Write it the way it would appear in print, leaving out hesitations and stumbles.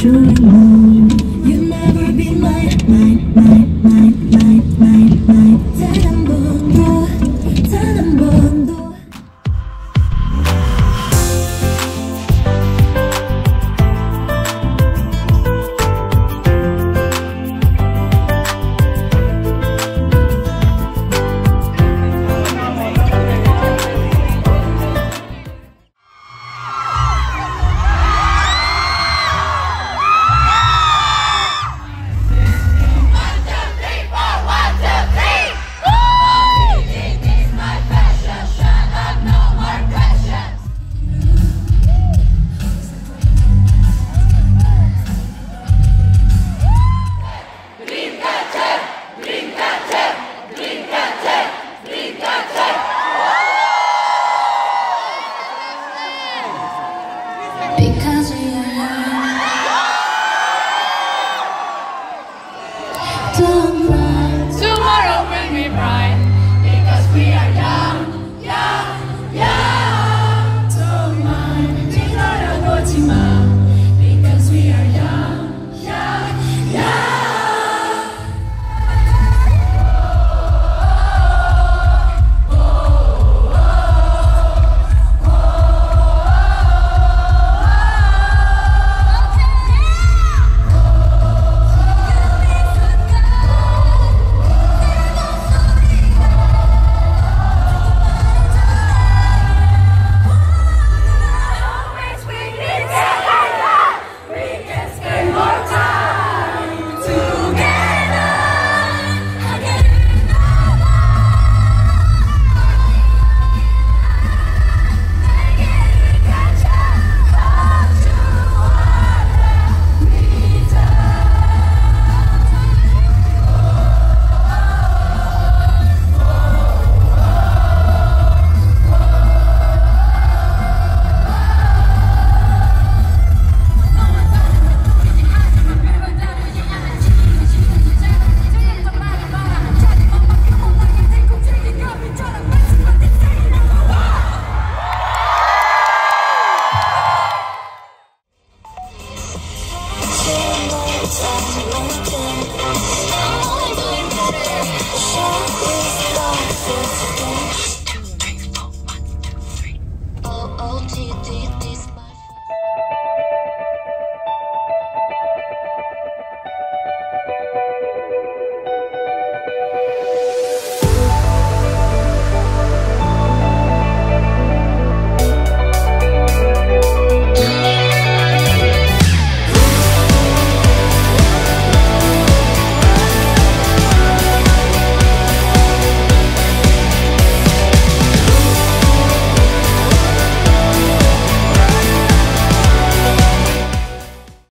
truly mine. You'll never be mine, mine, mine, mine, mine, mine, mine.